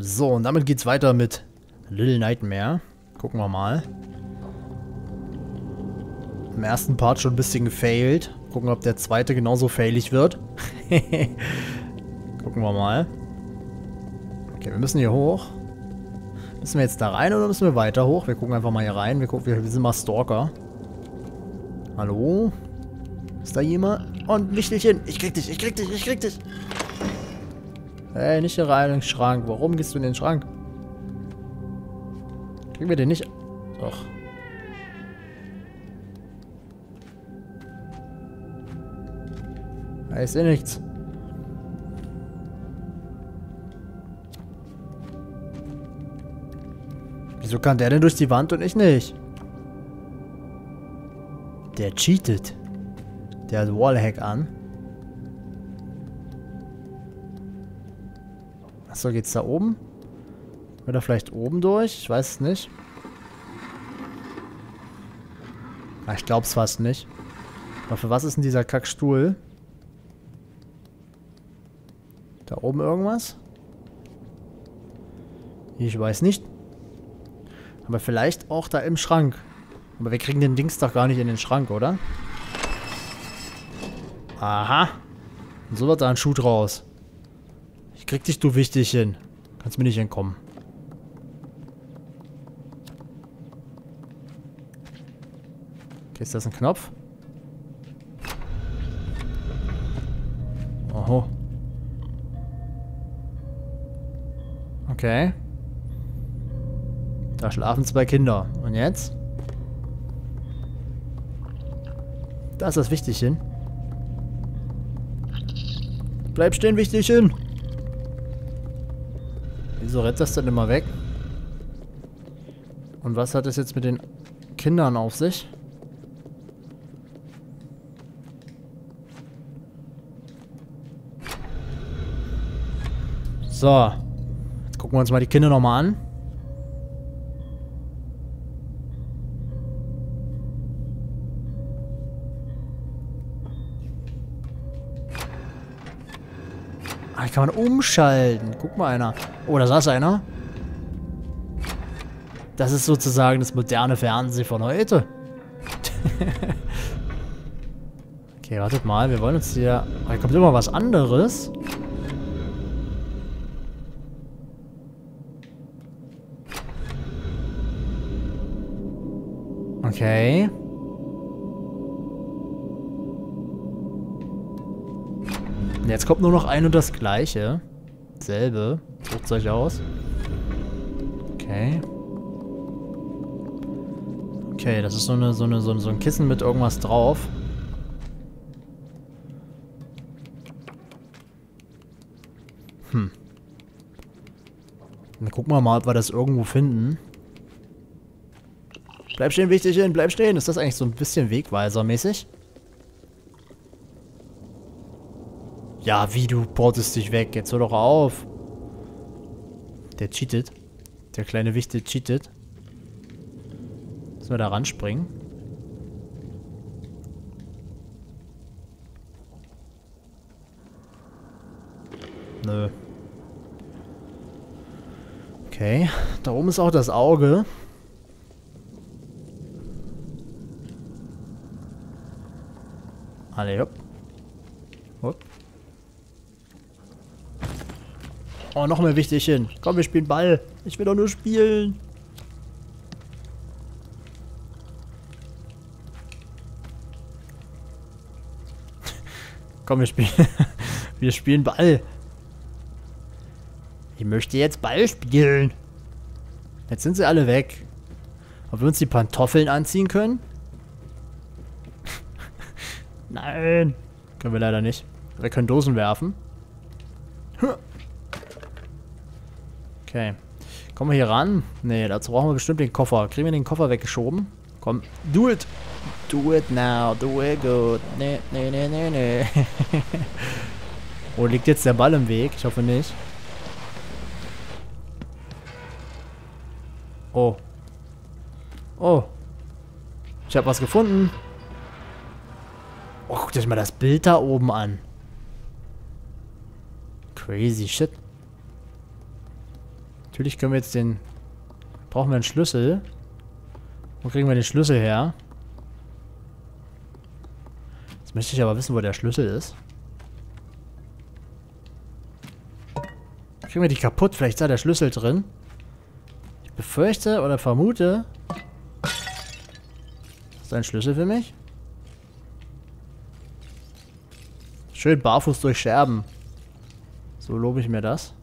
So, und damit geht's weiter mit Little Nightmare. Gucken wir mal. Im ersten Part schon ein bisschen gefailt. Gucken, ob der zweite genauso failig wird. Gucken wir mal. Okay, wir müssen hier hoch. Müssen wir jetzt da rein oder müssen wir weiter hoch? Wir gucken einfach mal hier rein. Wir gucken, wir sind mal Stalker. Hallo? Ist da jemand? Und Wichtelchen! Ich krieg dich, ich krieg dich, ich krieg dich! Hey, nicht hier rein in den Schrank. Warum gehst du in den Schrank? Kriegen wir den nicht? Doch. Da ist ja nichts. Wieso kann der denn durch die Wand und ich nicht? Der cheatet. Der hat Wallhack an. Achso, geht's da oben? Oder vielleicht oben durch? Ich weiß es nicht. Na, ich glaub's fast nicht. Aber für was ist denn dieser Kackstuhl? Da oben irgendwas? Ich weiß nicht. Aber vielleicht auch da im Schrank. Aber wir kriegen den Dings doch gar nicht in den Schrank, oder? Aha. Und so wird da ein Schuh draus. Ich krieg dich, du Wichtelchen. Kannst mir nicht entkommen. Okay, ist das ein Knopf? Oho. Okay. Da schlafen zwei Kinder. Und jetzt? Da ist das Wichtelchen. Bleib stehen, Wichtelchen! Wieso rennt das denn immer weg? Und was hat es jetzt mit den Kindern auf sich? So. Gucken wir uns mal die Kinder nochmal an. Ah, hier kann man umschalten. Guck mal einer. Oh, da saß einer. Das ist sozusagen das moderne Fernsehen von heute. Okay, wartet mal. Wir wollen uns hier... Oh, hier kommt immer was anderes. Okay. Jetzt kommt nur noch ein und das gleiche. Selbe. Sucht's euch aus. Okay. Okay, das ist so ein Kissen mit irgendwas drauf. Hm. Dann gucken wir mal, ob wir das irgendwo finden. Bleib stehen, Wichtelchen, bleib stehen. Ist das eigentlich so ein bisschen wegweisermäßig? Ja, wie, du portest dich weg. Jetzt hör doch auf. Der cheatet. Der kleine Wichtel cheatet. Müssen wir da ranspringen? Nö. Okay. Da oben ist auch das Auge. Alle, hopp. Hopp. Oh, noch mehr Wichtelchen. Komm, wir spielen Ball. Ich will doch nur spielen. Komm, wir spielen. Wir spielen Ball. Ich möchte jetzt Ball spielen. Jetzt sind sie alle weg. Ob wir uns die Pantoffeln anziehen können? Nein. Können wir leider nicht. Wir können Dosen werfen. Okay. Kommen wir hier ran? Nee, dazu brauchen wir bestimmt den Koffer. Kriegen wir den Koffer weggeschoben? Komm. Do it. Do it now. Do it good. Nee, nee, nee, nee, nee. Oh, liegt jetzt der Ball im Weg? Ich hoffe nicht. Oh. Oh. Ich habe was gefunden. Oh, guckt euch mal das Bild da oben an. Crazy shit. Natürlich können wir jetzt den... Brauchen wir einen Schlüssel. Wo kriegen wir den Schlüssel her? Jetzt möchte ich aber wissen, wo der Schlüssel ist. Kriegen wir die kaputt? Vielleicht ist da der Schlüssel drin. Ich befürchte oder vermute... Ist da ein Schlüssel für mich? Schön barfuß durch Scherben. So lobe ich mir das.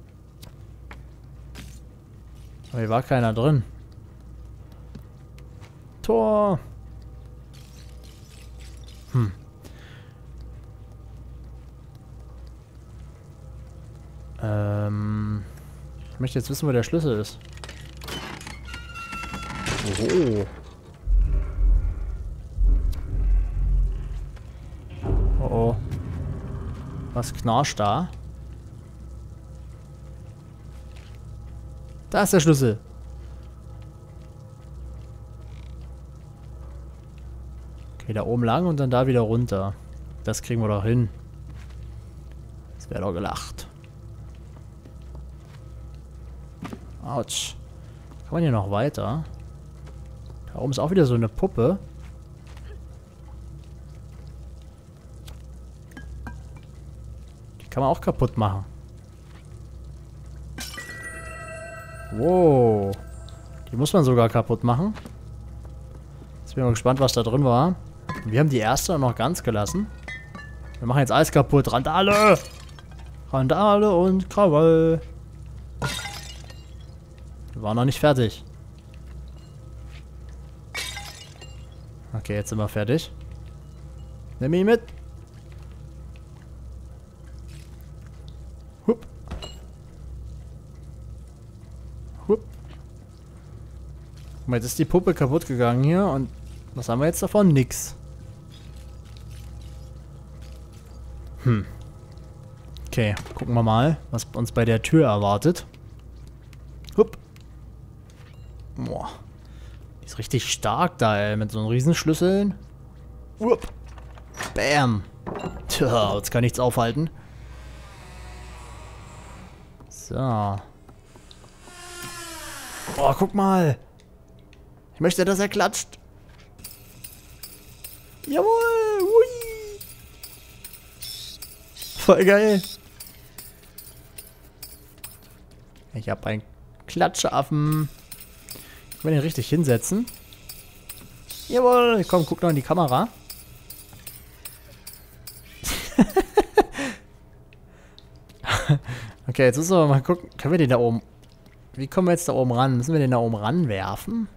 Aber hier war keiner drin. Tor! Hm. Ich möchte jetzt wissen, wo der Schlüssel ist. Oh. Oh oh. Was knarscht da? Da ist der Schlüssel. Okay, da oben lang und dann da wieder runter. Das kriegen wir doch hin. Das wäre doch gelacht. Autsch. Kann man hier noch weiter? Da oben ist auch wieder so eine Puppe. Die kann man auch kaputt machen. Wow. Die muss man sogar kaputt machen. Jetzt bin ich mal gespannt, was da drin war. Wir haben die erste noch ganz gelassen. Wir machen jetzt alles kaputt. Randale! Randale und Krawall. Wir waren noch nicht fertig. Okay, jetzt sind wir fertig. Nimm ihn mit. Hup. Hup. Guck mal, jetzt ist die Puppe kaputt gegangen hier und was haben wir jetzt davon? Nix. Hm. Okay, gucken wir mal, was uns bei der Tür erwartet. Hup. Boah. Die ist richtig stark da, ey. Mit so einem Riesenschlüsseln. Upp. Bam. Tja, jetzt kann nichts aufhalten. So. Oh, guck mal. Ich möchte, dass er klatscht. Jawohl. Ui. Voll geil. Ich hab einen Klatschaffen. Ich will den richtig hinsetzen. Jawohl, komm, guck noch in die Kamera. Okay, jetzt müssen wir mal gucken. Können wir den da oben... Wie kommen wir jetzt da oben ran? Müssen wir den da oben ranwerfen?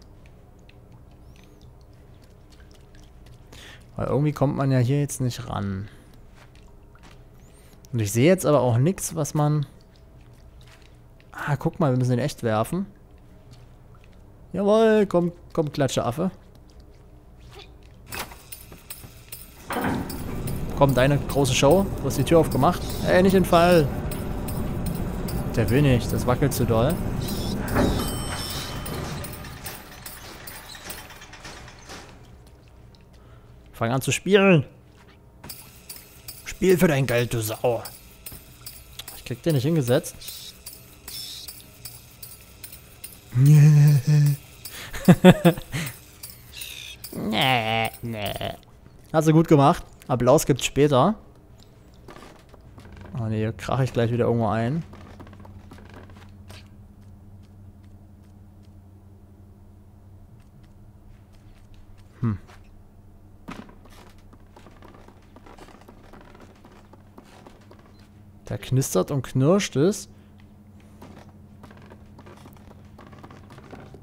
Weil irgendwie kommt man ja hier jetzt nicht ran. Und ich sehe jetzt aber auch nichts, was man... Ah, guck mal, wir müssen den echt werfen. Jawohl, komm, komm, klatsche Affe. Komm, deine große Show. Du hast die Tür aufgemacht. Ey, nicht den Fall. Der will nicht, das wackelt zu doll. Fang an zu spielen. Spiel für dein Geld, du Sau. Ich krieg den nicht hingesetzt. Nee, nee. Hast du gut gemacht. Applaus gibt's später. Oh ne, hier krache ich gleich wieder irgendwo ein. Hm. Da knistert und knirscht es.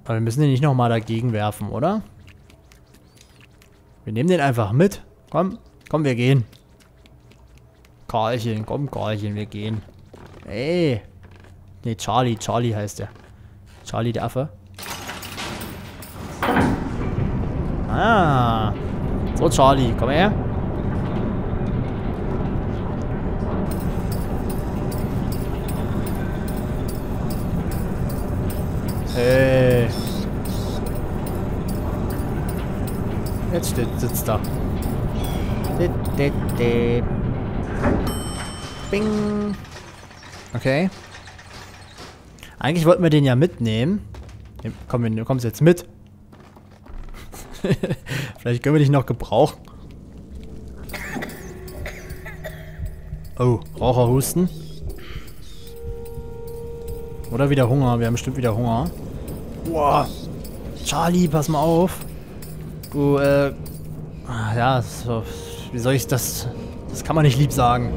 Aber wir müssen den nicht nochmal dagegen werfen, oder? Wir nehmen den einfach mit. Komm, komm, wir gehen. Karlchen, komm, Karlchen, wir gehen. Ey. Nee, Charlie, Charlie heißt der. Charlie, der Affe. Ah. So, Charlie, komm her. Ey. Jetzt sitzt da. Bing. Okay. Eigentlich wollten wir den ja mitnehmen. Komm, du kommst jetzt mit. Vielleicht können wir dich noch gebrauchen. Oh, Raucherhusten. Oder wieder Hunger. Wir haben bestimmt wieder Hunger. Boah. Charlie, pass mal auf. Du, ja, so, wie soll ich das... Das kann man nicht lieb sagen.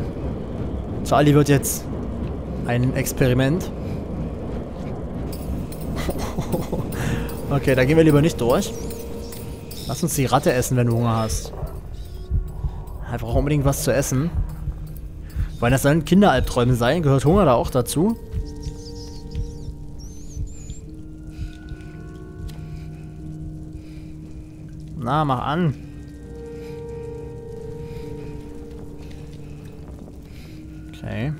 Charlie wird jetzt ein Experiment. Okay, da gehen wir lieber nicht durch. Lass uns die Ratte essen, wenn du Hunger hast. Er braucht unbedingt was zu essen. Weil das sollen Kinderalbträume sein, gehört Hunger da auch dazu? Na, mach an. Okay.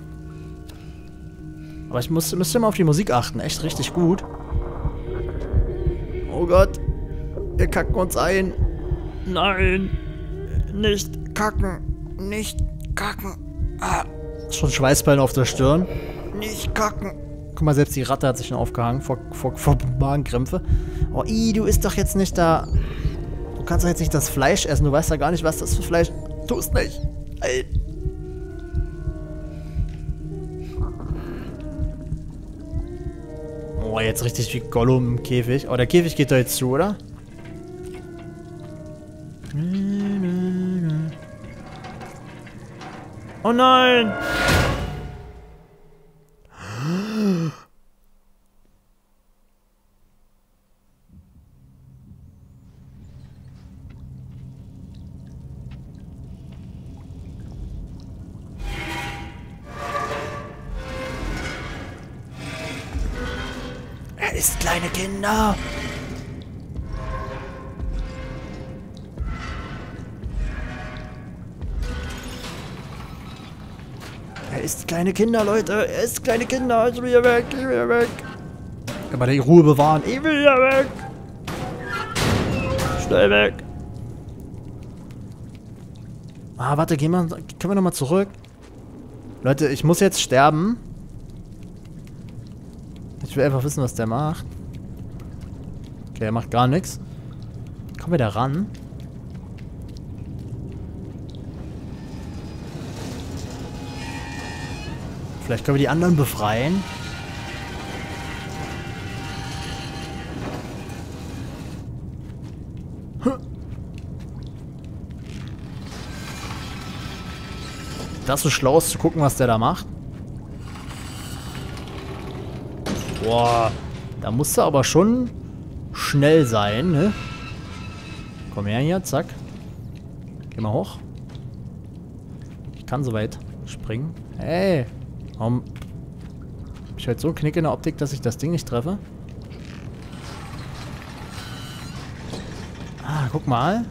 Aber ich müsste immer auf die Musik achten. Echt richtig gut. Oh Gott. Wir kacken uns ein. Nein. Nicht kacken. Nicht kacken. Ah. Schon Schweißperlen auf der Stirn. Nicht kacken. Guck mal, selbst die Ratte hat sich schon aufgehangen vor Magenkrämpfe. Oh, ih, du isst doch jetzt nicht da... Du kannst doch jetzt nicht das Fleisch essen. Du weißt ja gar nicht, was das für Fleisch... Tu es nicht. Ey. Oh, jetzt richtig wie Gollum im Käfig. Oh, der Käfig geht da jetzt zu, oder? Oh nein! Er isst kleine Kinder! Er isst kleine Kinder, Leute! Er isst kleine Kinder! Ich will hier weg! Ich will hier weg! Kann man die Ruhe bewahren! Ich will hier weg! Schnell weg! Ah, warte, können wir nochmal zurück? Leute, ich muss jetzt sterben. Ich will einfach wissen, was der macht. Okay, er macht gar nichts. Kommen wir da ran? Vielleicht können wir die anderen befreien. Das so schlau ist zu gucken, was der da macht. Boah, da musst du aber schon schnell sein, ne? Komm her hier, zack. Geh mal hoch. Ich kann so weit springen. Hey, warum... Ich hab halt so einen Knick in der Optik, dass ich das Ding nicht treffe. Ah, guck mal.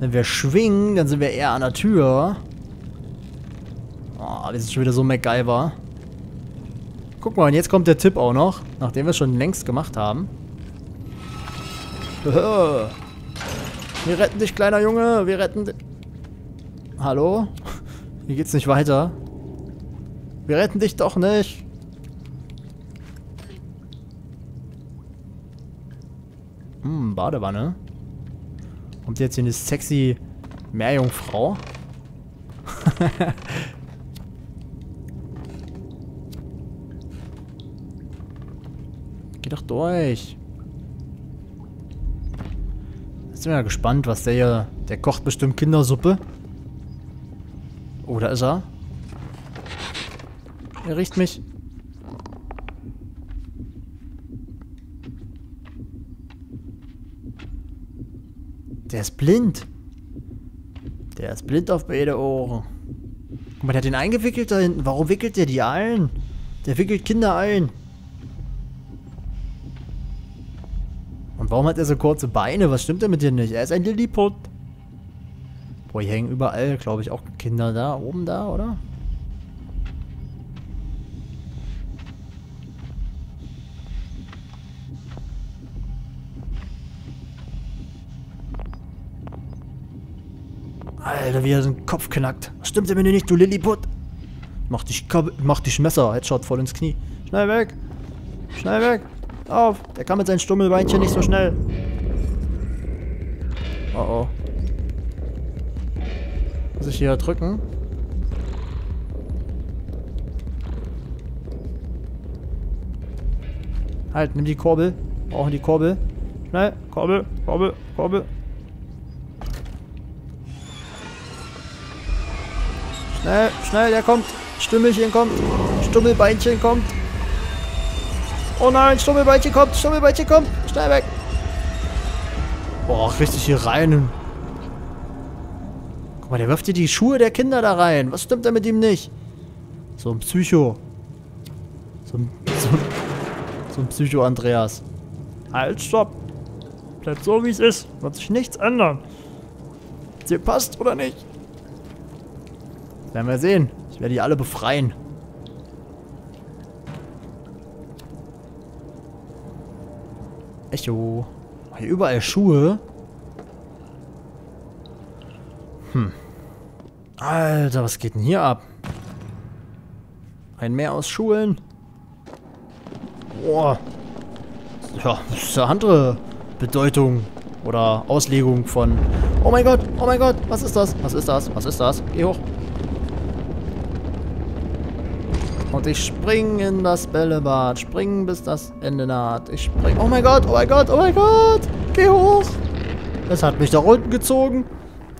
Wenn wir schwingen, dann sind wir eher an der Tür. Oh, wir sind schon wieder so MacGyver. Guck mal, und jetzt kommt der Tipp auch noch, nachdem wir es schon längst gemacht haben. Wir retten dich, kleiner Junge, wir retten dich. Hallo? Hier geht's nicht weiter. Wir retten dich doch nicht. Hm, Badewanne. Kommt jetzt hier eine sexy Meerjungfrau? Geh doch durch. Jetzt sind wir ja gespannt, was der hier... Der kocht bestimmt Kindersuppe. Oh, da ist er. Er riecht mich. Der ist blind. Der ist blind auf beide Ohren. Guck mal, der hat den eingewickelt da hinten. Warum wickelt der die ein? Der wickelt Kinder ein. Warum hat er so kurze Beine? Was stimmt denn mit dir nicht? Er ist ein Lilliput. Boah, hier hängen überall, glaube ich, auch Kinder da. Oben da, oder? Alter, wie er so einen Kopf knackt. Was stimmt denn mit dir nicht, du Lilliput? Mach dich Messer. Headshot voll ins Knie. Schnell weg. Schnell weg! Auf! Der kann mit seinen Stummelbeinchen nicht so schnell. Oh oh. Muss ich hier drücken? Halt, nimm die Kurbel. Brauchen die Kurbel. Schnell! Kurbel, Kurbel, Kurbel. Schnell, schnell, der kommt. Stummelchen kommt. Stummelbeinchen kommt. Oh nein, Stummelbeinchen kommt. Stummelbeinchen kommt. Schnell weg. Boah, richtig hier rein. Guck mal, der wirft hier die Schuhe der Kinder da rein. Was stimmt denn mit ihm nicht? So ein Psycho. So ein Psycho-Andreas. Halt, stopp. Bleibt so, wie es ist. Wird sich nichts ändern. Ob dir passt oder nicht. Werden wir sehen. Ich werde die alle befreien. Echo. Hier überall Schuhe. Hm. Alter, was geht denn hier ab? Ein Meer aus Schulen. Boah. Ja, das ist eine andere Bedeutung oder Auslegung von... Oh mein Gott, oh mein Gott. Was ist das? Was ist das? Was ist das? Geh hoch. Und ich spring in das Bällebad. Springen bis das Ende naht. Ich spring. Oh mein Gott, oh mein Gott, oh mein Gott. Geh hoch. Das hat mich da unten gezogen.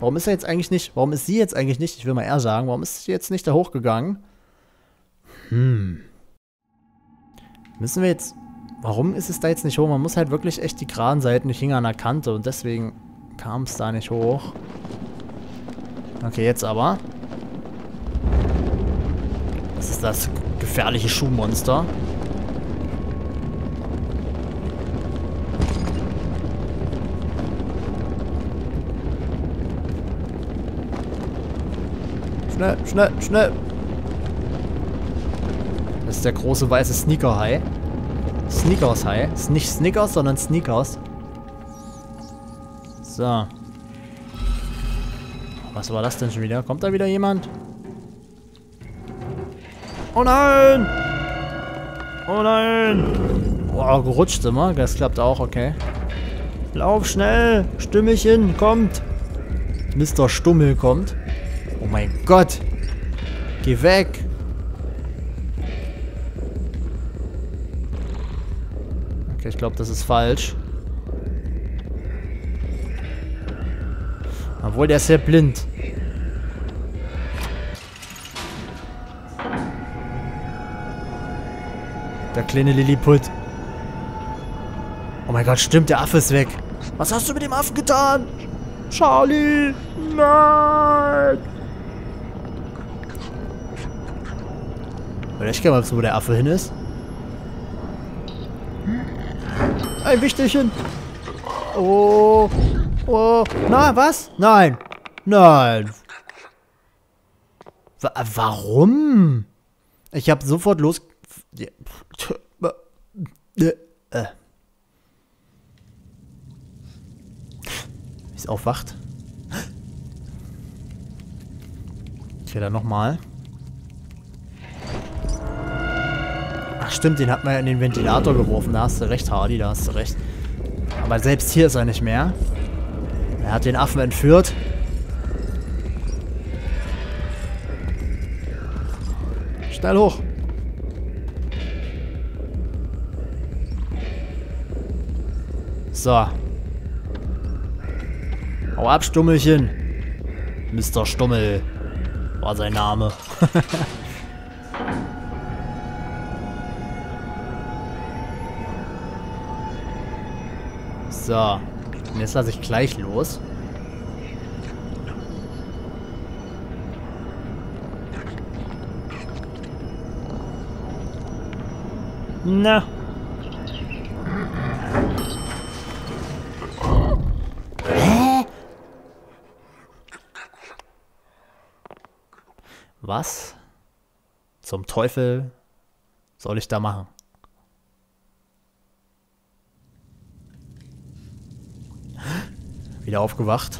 Warum ist er jetzt eigentlich nicht? Warum ist sie jetzt eigentlich nicht? Ich will mal eher sagen, warum ist sie jetzt nicht da hochgegangen? Hm. Müssen wir jetzt. Warum ist es da jetzt nicht hoch? Man muss halt wirklich echt die geraden Seiten. Ich hing an der Kante und deswegen kam es da nicht hoch. Okay, jetzt aber. Was ist das? Gefährliche Schuhmonster. Schnell, schnell, schnell. Das ist der große weiße Sneaker-Hai. Sneakers-Hai. Ist nicht Snickers, sondern Sneakers. So. Was war das denn schon wieder? Kommt da wieder jemand? Oh nein! Oh nein! Boah, gerutscht immer. Das klappt auch, okay. Lauf schnell! Stummelchen kommt! Mr. Stummel kommt. Oh mein Gott! Geh weg! Okay, ich glaube, das ist falsch. Obwohl, der ist ja blind. Der kleine Lilliput. Oh mein Gott, stimmt, der Affe ist weg. Was hast du mit dem Affen getan? Charlie! Nein! Ich kann mal wissen, wo der Affe hin ist. Ein Wichtelchen. Oh. Oh. Na, was? Nein. Nein. Warum? Ich habe sofort los... Ist aufwacht. Okay, dann nochmal. Ach stimmt, den hat man ja in den Ventilator geworfen. Da hast du recht, Hardy, da hast du recht. Aber selbst hier ist er nicht mehr. Er hat den Affen entführt. Schnell hoch. So. Hau ab, Stummelchen. Mr. Stummel war sein Name. So. Und jetzt lasse ich gleich los. Na. Was zum Teufel soll ich da machen? Wieder aufgewacht.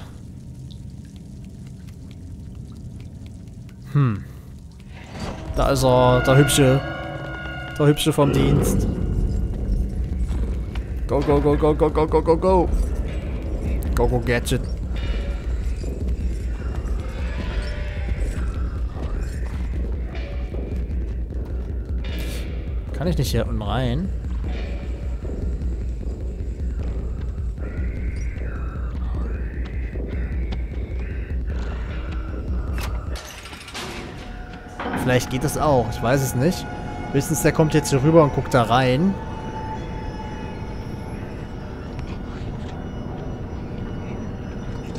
Hm. Da ist er, der Hübsche. Der Hübsche vom Dienst. Go, go, go, go, go, go, go, go, go. Go, go, Gadget. Kann ich nicht hier unten rein? Vielleicht geht das auch, ich weiß es nicht. Höchstens der kommt jetzt hier rüber und guckt da rein.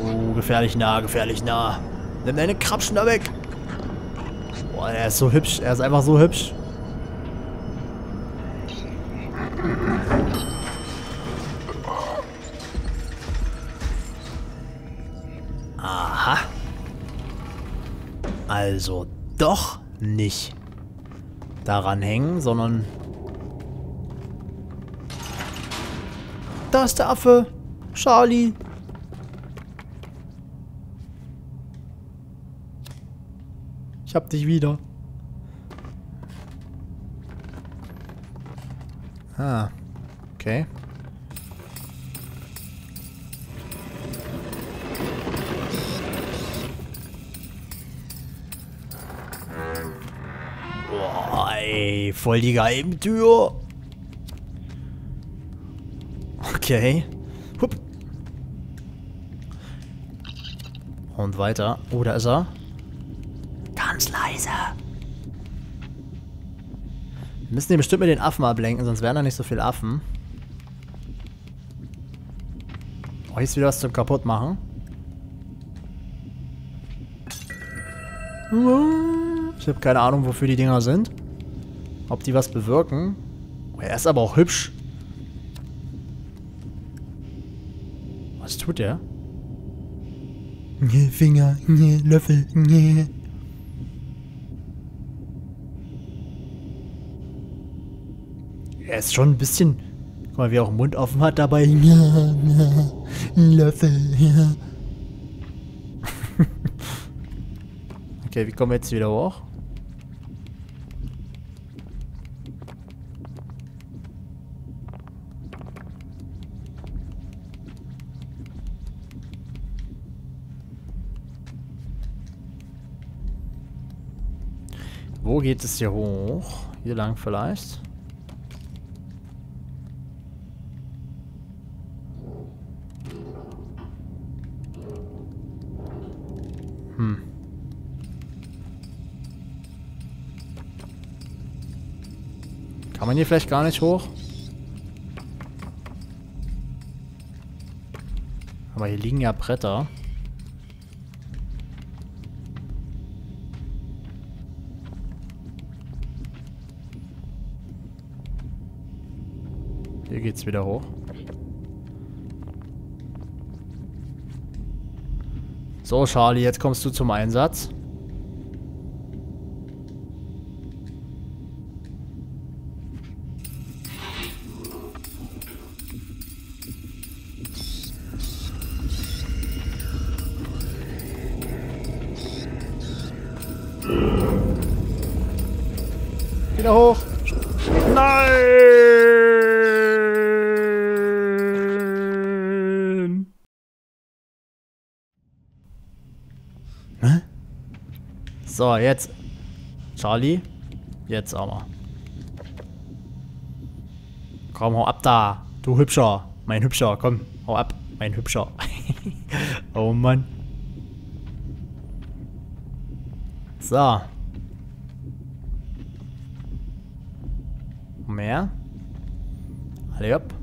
Oh, gefährlich nah, gefährlich nah. Nimm deine Krabschen da weg. Boah, er ist so hübsch, er ist einfach so hübsch. Aha. Also doch nicht daran hängen, sondern... Da ist der Affe! Charlie! Ich hab dich wieder. Ah, okay. Voll die Geheimtür. Okay. Hup. Und weiter. Oh, da ist er. Ganz leise. Wir müssen den bestimmt mit den Affen ablenken, sonst wären da nicht so viele Affen. Oh, hier ist wieder was zum Kaputtmachen. Ich habe keine Ahnung, wofür die Dinger sind. Ob die was bewirken? Oh, er ist aber auch hübsch. Was tut der? Finger, Löffel, Er ist schon ein bisschen... Guck mal, wie er auch den Mund offen hat dabei. Löffel, Okay, wie kommen wir jetzt wieder hoch? Wo geht es hier hoch? Hier lang vielleicht? Hm. Kann man hier vielleicht gar nicht hoch? Aber hier liegen ja Bretter. Hier geht's wieder hoch. So, Charlie, jetzt kommst du zum Einsatz. Wieder hoch. Nein! So, jetzt. Charlie. Jetzt aber. Komm, hau ab da. Du Hübscher. Mein Hübscher. Komm, hau ab. Mein Hübscher. Oh Mann. So. Mehr. Alle ab.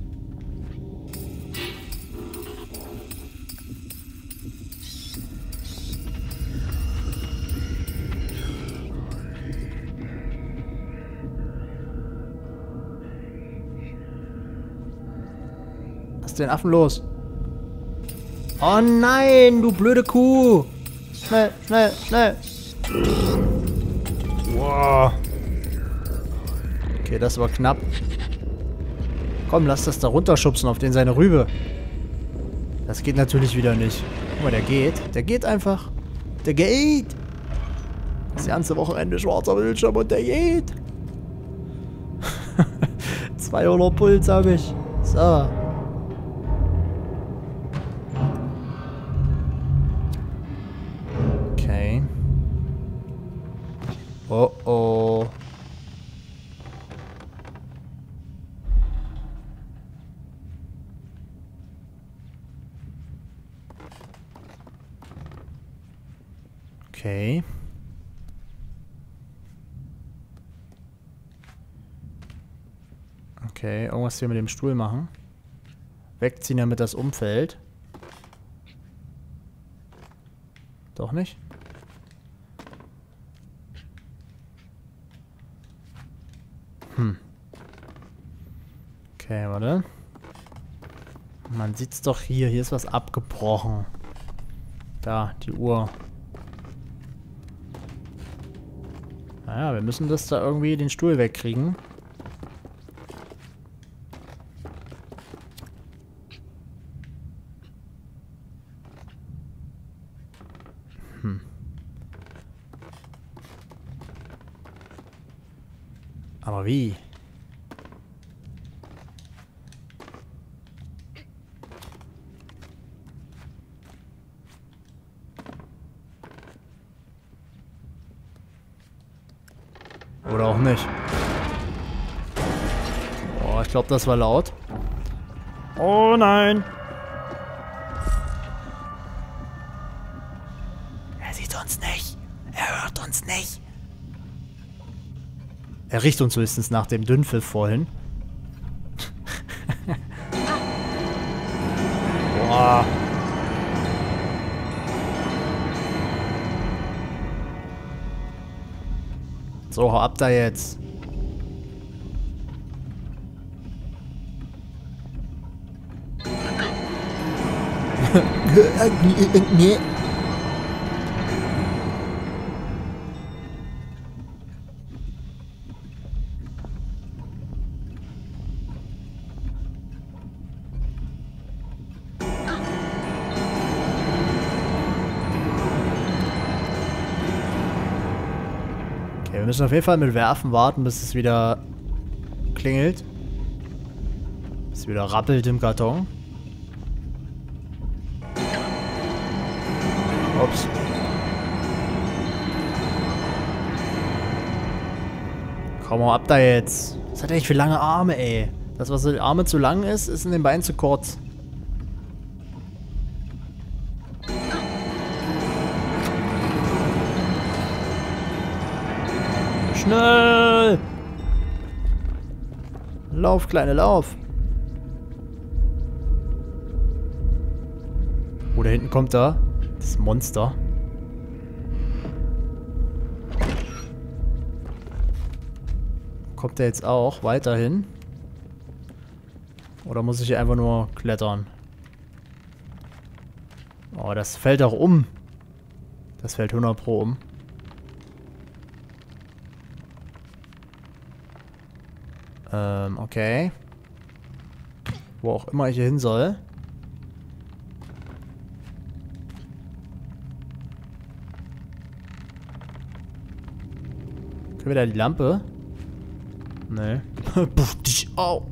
Den Affen los. Oh nein, du blöde Kuh. Schnell, schnell, schnell. Wow. Okay, das war knapp. Komm, lass das da runterschubsen auf den seine Rübe. Das geht natürlich wieder nicht. Guck mal, der geht. Der geht einfach. Der geht. Das ganze Wochenende schwarzer Bildschirm und der geht. 200 Puls habe ich. So. Okay. Oh oh. Okay. Okay, irgendwas hier mit dem Stuhl machen. Wegziehen, damit das umfällt. Doch nicht? Hm. Okay, warte. Man sieht's doch hier. Hier ist was abgebrochen. Da, die Uhr. Naja, wir müssen das da irgendwie den Stuhl wegkriegen. Aber wie? Oder auch nicht. Oh, ich glaube, das war laut. Oh nein! Er sieht uns nicht. Er hört uns nicht. Er riecht uns höchstens nach dem Dünnpfiff vorhin. Boah. So, hau ab da jetzt. Wir müssen auf jeden Fall mit Werfen warten, bis es wieder klingelt. Bis es wieder rappelt im Karton. Ups. Komm mal ab da jetzt. Das hat echt für lange Arme, ey. Das, was in den Armen zu lang ist, ist in den Beinen zu kurz. Schnell! Lauf, Kleine, lauf! Oh, da hinten kommt da das Monster. Kommt der jetzt auch weiterhin? Oder muss ich hier einfach nur klettern? Oh, das fällt auch um. Das fällt 100 Pro um. Okay. Wo auch immer ich hier hin soll. Können wir da die Lampe? Nee. Au.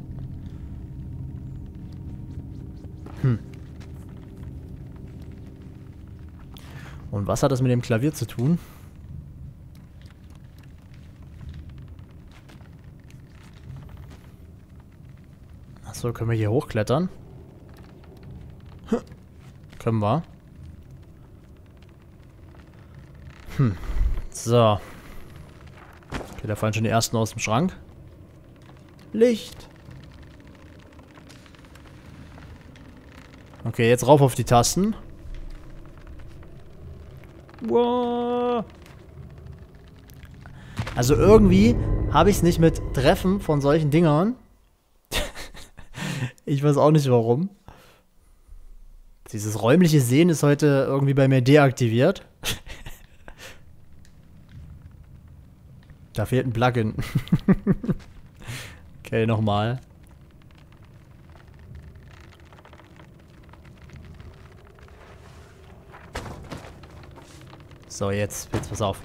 Hm. Und was hat das mit dem Klavier zu tun? So, können wir hier hochklettern? Hm. Können wir. Hm. So. Okay, da fallen schon die ersten aus dem Schrank. Licht. Okay, jetzt rauf auf die Tasten. Wow. Also irgendwie habe ich es nicht mit Treffen von solchen Dingern. Ich weiß auch nicht warum. Dieses räumliche Sehen ist heute irgendwie bei mir deaktiviert. Da fehlt ein Plugin. Okay, nochmal. So, jetzt pass auf.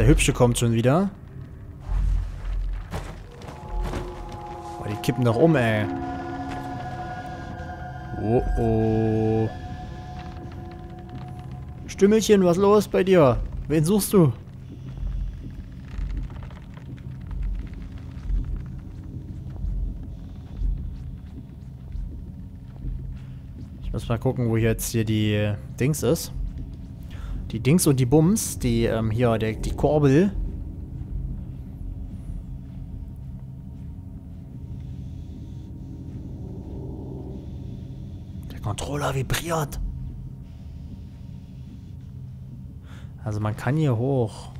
Der Hübsche kommt schon wieder. Oh, die kippen doch um, ey. Oh, oh. Stümmelchen, was los bei dir? Wen suchst du? Ich muss mal gucken, wo jetzt hier die Dings ist. Die Dings und die Bums. Die, hier, die Korbel. Der Controller vibriert. Also man kann hier hoch.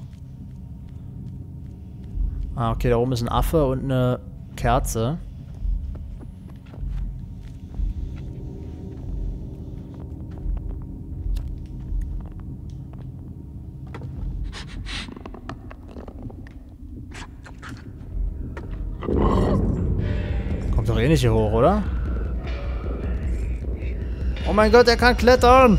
Ah, okay, da oben ist ein Affe und eine Kerze. Kommt doch eh nicht hier hoch, oder? Oh mein Gott, er kann klettern!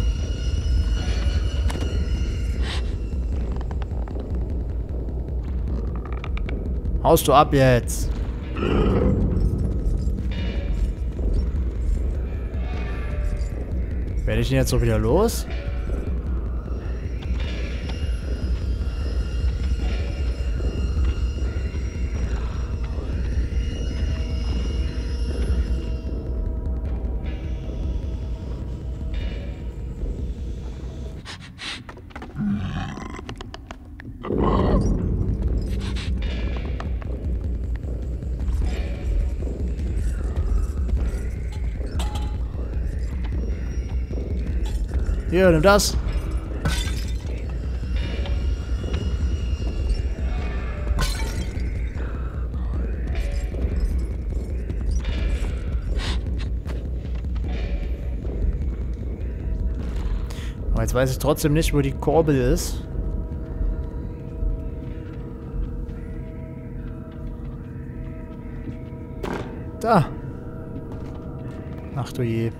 Haust du ab jetzt? Werde ich ihn jetzt so wieder los? Hier, nimm das. Aber jetzt weiß ich trotzdem nicht, wo die Korbel ist. Da. Ach du je.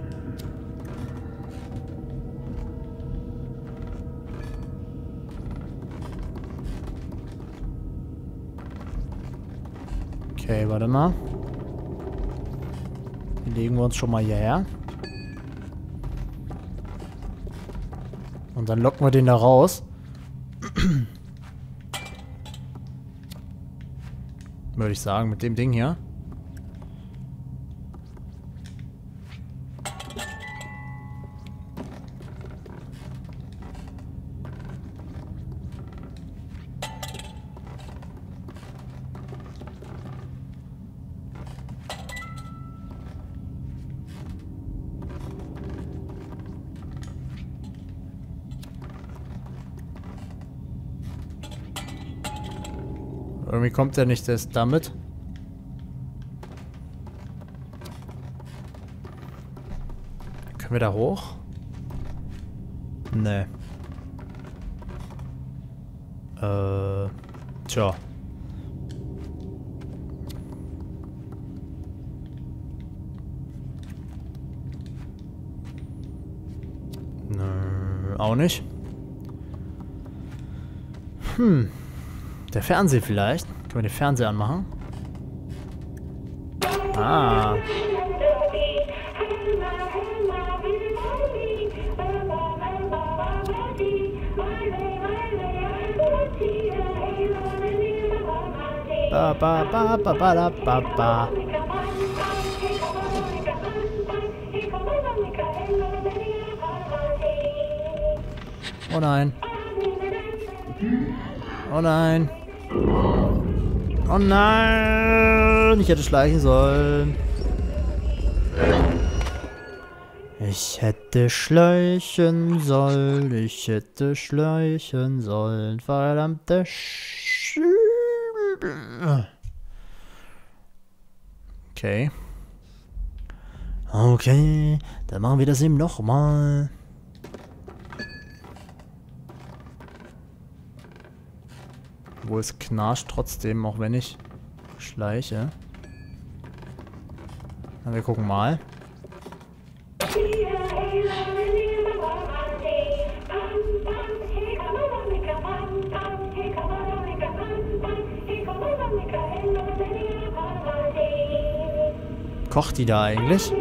Okay, warte mal. Legen wir uns schon mal hierher. Und dann locken wir den da raus. Würde ich sagen, mit dem Ding hier. Irgendwie kommt er nicht erst damit. Können wir da hoch? Nee. Tja. Nö, auch nicht. Hm. Der Fernseher vielleicht? Können wir den Fernseher anmachen? Ah. Ba ba ba ba ba da, ba ba. Oh nein. Oh nein. Oh nein! Ich hätte schleichen sollen. Ich hätte schleichen sollen. Ich hätte schleichen sollen. Verdammte Schübe. Okay. Okay. Dann machen wir das eben nochmal. Obwohl es knarscht trotzdem, auch wenn ich schleiche. Na, wir gucken mal. kocht die da eigentlich?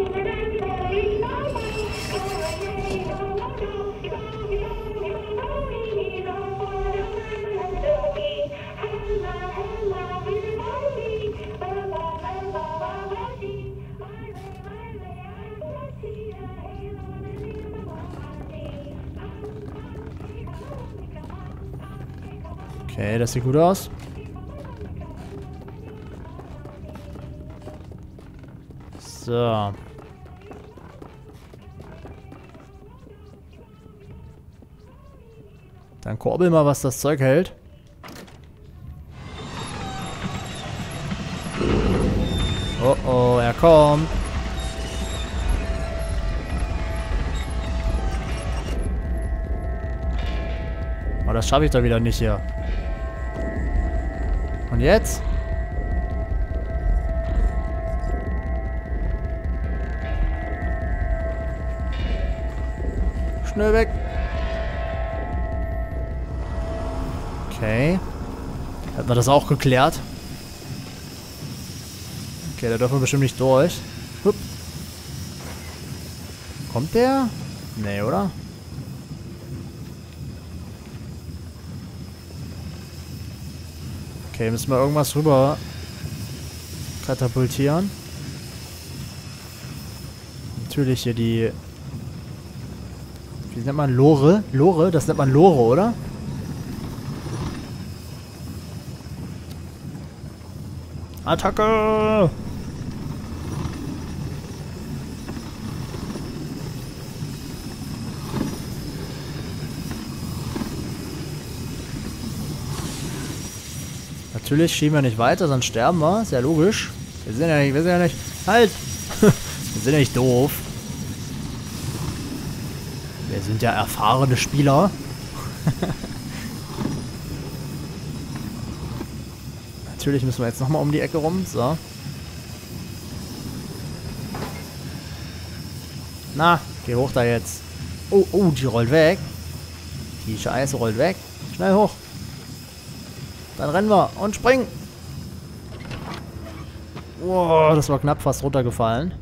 Okay, das sieht gut aus. So. Dann kurbel mal, was das Zeug hält. Oh oh, er kommt. Oh, das schaffe ich doch wieder nicht hier. Und jetzt? Schnell weg. Okay. Hat man das auch geklärt? Okay, da dürfen wir bestimmt nicht durch. Hup. Kommt der? Nee, oder? Okay, müssen wir irgendwas rüber katapultieren. Natürlich hier die... Wie nennt man Lore? Lore? Das nennt man Lore, oder? Attacke! Natürlich schieben wir nicht weiter, sonst sterben wir. Ist ja logisch. Wir sind ja nicht... Halt! Wir sind ja nicht doof. Wir sind ja erfahrene Spieler. Natürlich müssen wir jetzt nochmal um die Ecke rum. So. Na, geh hoch da jetzt. Oh, oh, die rollt weg. Die Scheiße rollt weg. Schnell hoch. Dann rennen wir und springen. Wow, das war knapp, fast runtergefallen.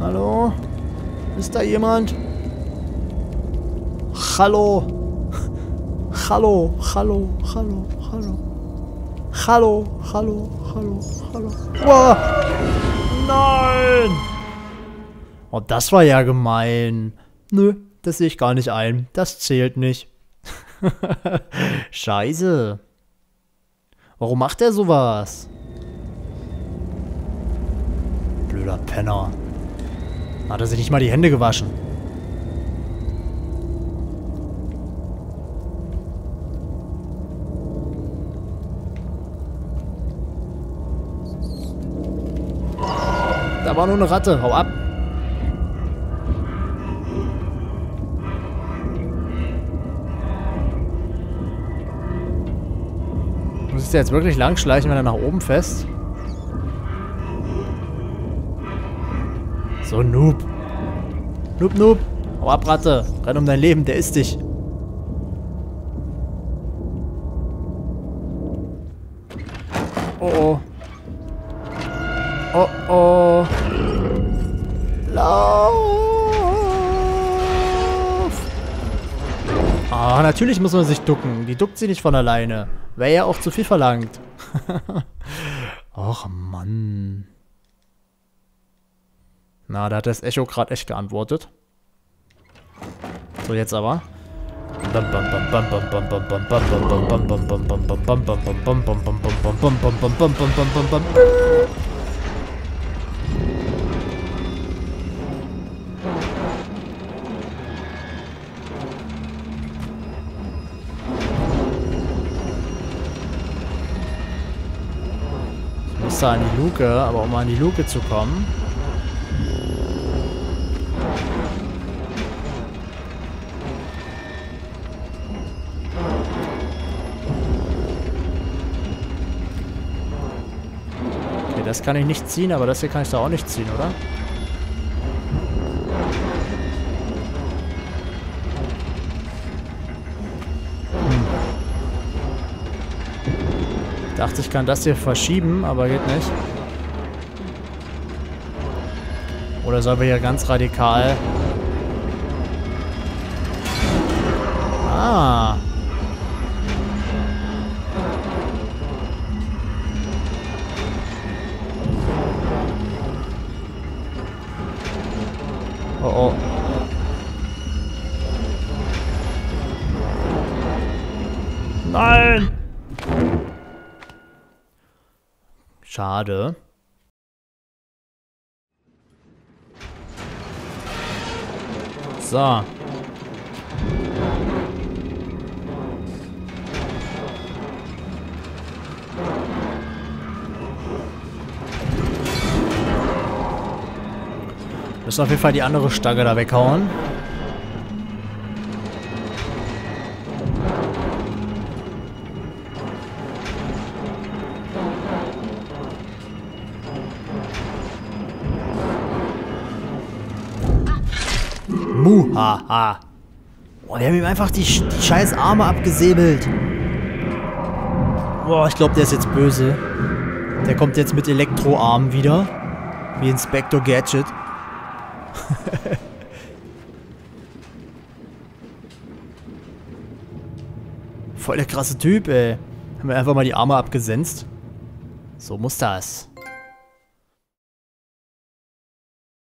Hallo? Ist da jemand? Hallo? Hallo, hallo, hallo, hallo. Hallo, hallo, hallo, hallo. Wow. Nein! Oh, das war ja gemein. Nö, das sehe ich gar nicht ein. Das zählt nicht. Scheiße. Warum macht er sowas? Blöder Penner. Hat er sich nicht mal die Hände gewaschen? Da war nur eine Ratte. Hau ab. Muss ich da jetzt wirklich lang schleichen, wenn er nach oben fest? So, Noob. Noob, Noob. Hau ab, Ratte. Renn um dein Leben, der isst dich. Oh, oh. Oh, oh. Lauf. Ah, natürlich muss man sich ducken. Die duckt sie nicht von alleine. Wäre ja auch zu viel verlangt. Och, Mann. Na, da hat das Echo gerade echt geantwortet. So, jetzt aber. Ich muss da an die Luke, aber um an die Luke zu kommen... Das kann ich nicht ziehen, aber das hier kann ich da auch nicht ziehen, oder? Dachte, ich kann das hier verschieben, aber geht nicht. Oder sollen wir hier ganz radikal... Ah. Oh, oh. Nein! Schade. So. Müssen auf jeden Fall die andere Stange da weghauen. Muhaha. Boah, die haben ihm einfach die scheiß Arme abgesäbelt. Boah, ich glaube, der ist jetzt böse. Der kommt jetzt mit Elektroarmen wieder. Wie Inspector Gadget. Voll der krasse Typ, ey. Haben wir einfach mal die Arme abgesenzt. So muss das.